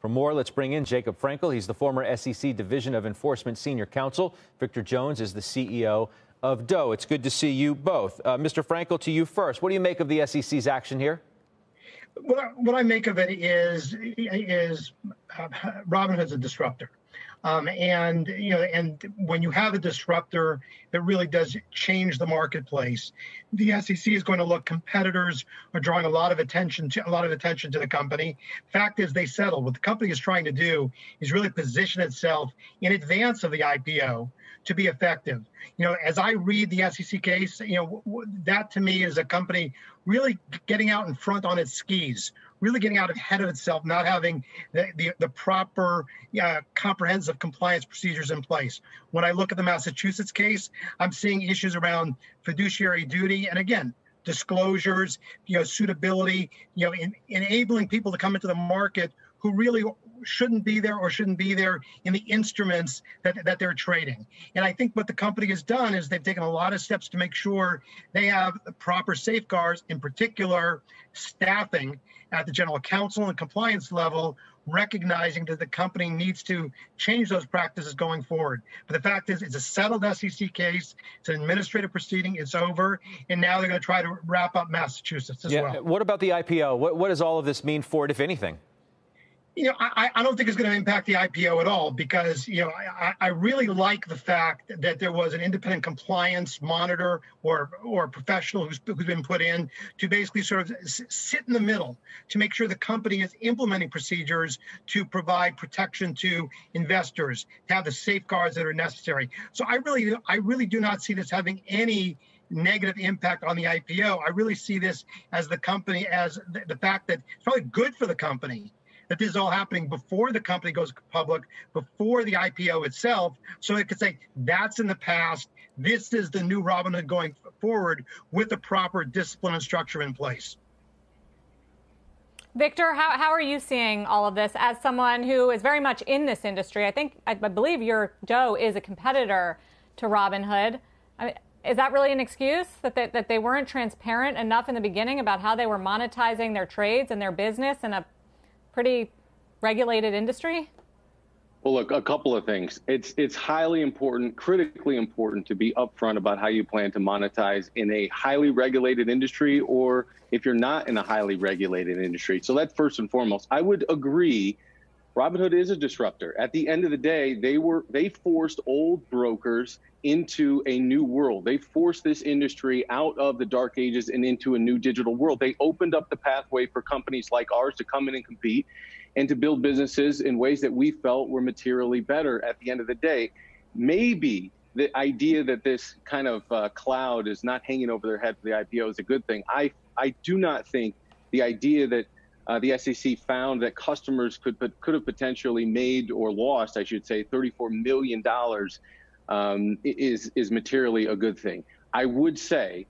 For more, let's bring in Jacob Frenkel. He's the former SEC Division of Enforcement Senior Counsel. Victor Jones is the CEO of Dough. It's good to see you both. Mr. Frenkel, to you first. What do you make of the SEC's action here? What I make of it is Robinhood's a disruptor. And when you have a disruptor, it really does change the marketplace. The SEC is going to look. Competitors are drawing a lot of attention to the company. Fact is, they settled. What the company is trying to do is really position itself in advance of the IPO to be effective. As I read the SEC case, that to me is a company really getting out in front on its skis, really getting out ahead of itself, not having the proper comprehensive compliance procedures in place. When I look at the Massachusetts case, I'm seeing issues around fiduciary duty and, again, disclosures, suitability, enabling people to come into the market who really shouldn't be there in the instruments that they're trading. And I think what the company has done is they've taken a lot of steps to make sure they have the proper safeguards, in particular staffing at the general counsel and compliance level, recognizing that the company needs to change those practices going forward. But the fact is, it's a settled SEC case. It's an administrative proceeding. It's over. And now they're going to try to wrap up Massachusetts as well. What about the IPO? What does all of this mean for it, if anything? I don't think it's going to impact the IPO at all because, I really like the fact that there was an independent compliance monitor or professional who's been put in to basically sort of sit in the middle to make sure the company is implementing procedures to provide protection to investors, to have the safeguards that are necessary. So I really do not see this having any negative impact on the IPO. I really see this as the company, as the fact that it's probably good for the company that this is all happening before the company goes public, before the IPO itself, so it could say, that's in the past, this is the new Robinhood going forward with the proper discipline and structure in place. Victor, how are you seeing all of this as someone who is very much in this industry? I believe your Dough is a competitor to Robinhood. I mean, is that really an excuse that they weren't transparent enough in the beginning about how they were monetizing their trades and their business in a pretty regulated industry? Well, look, a couple of things. It's highly important, critically important to be upfront about how you plan to monetize in a highly regulated industry or if you're not in a highly regulated industry. So that's first and foremost. I would agree Robinhood is a disruptor. At the end of the day, they forced old brokers into a new world. They forced this industry out of the dark ages and into a new digital world. They opened up the pathway for companies like ours to come in and compete and to build businesses in ways that we felt were materially better at the end of the day. Maybe the idea that this kind of cloud is not hanging over their head for the IPO is a good thing. I do not think the idea that the SEC found that customers could have potentially made or lost, I should say, $34 million is materially a good thing. I would say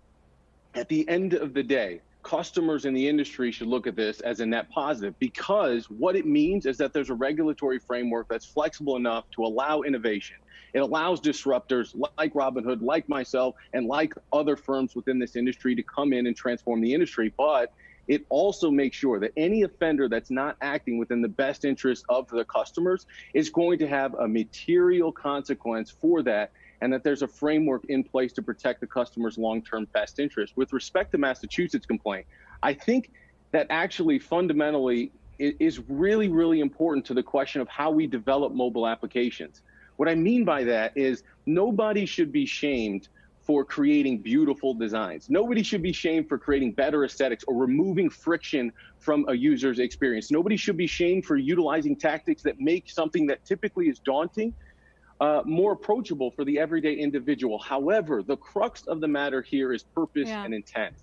at the end of the day, customers in the industry should look at this as a net positive because what it means is that there's a regulatory framework that's flexible enough to allow innovation. It allows disruptors like Robinhood, like myself, and like other firms within this industry to come in and transform the industry. But it also makes sure that any offender that's not acting within the best interest of the customers is going to have a material consequence for that, and that there's a framework in place to protect the customer's long-term best interest. With respect to Massachusetts complaint, I think that actually fundamentally is really, really important to the question of how we develop mobile applications. What I mean by that is nobody should be shamed for creating beautiful designs. Nobody should be shamed for creating better aesthetics or removing friction from a user's experience. Nobody should be shamed for utilizing tactics that make something that typically is daunting more approachable for the everyday individual. However, the crux of the matter here is purpose and intent.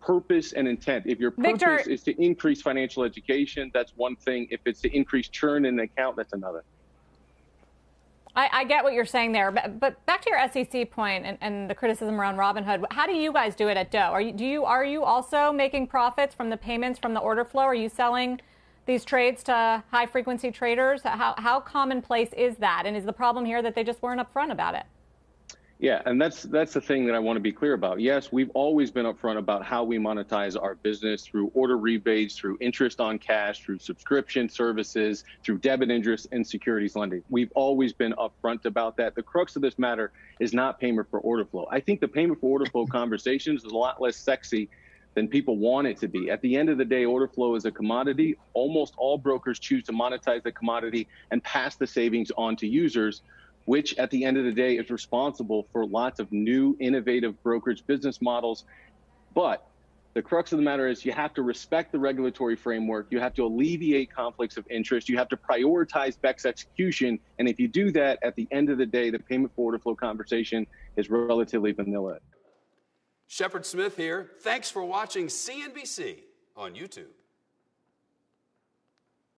Purpose and intent. If your purpose is to increase financial education, that's one thing. If it's to increase churn in an account, that's another. I get what you're saying there, but back to your SEC point and the criticism around Robinhood. How do you guys do it at Dough? Are you also making profits from the payments from the order flow? Are you selling these trades to high frequency traders? How commonplace is that? And is the problem here that they just weren't upfront about it? Yeah, and that's the thing that I want to be clear about. Yes, we've always been upfront about how we monetize our business through order rebates, through interest on cash, through subscription services, through debit interest and securities lending. We've always been upfront about that. The crux of this matter is not payment for order flow. I think the payment for order flow conversation is a lot less sexy than people want it to be. At the end of the day, order flow is a commodity. Almost all brokers choose to monetize the commodity and pass the savings on to users, which at the end of the day is responsible for lots of new innovative brokerage business models. But the crux of the matter is you have to respect the regulatory framework. You have to alleviate conflicts of interest. You have to prioritize BEC's execution. And if you do that, at the end of the day, the payment for order flow conversation is relatively vanilla. Shepard Smith here. Thanks for watching CNBC on YouTube.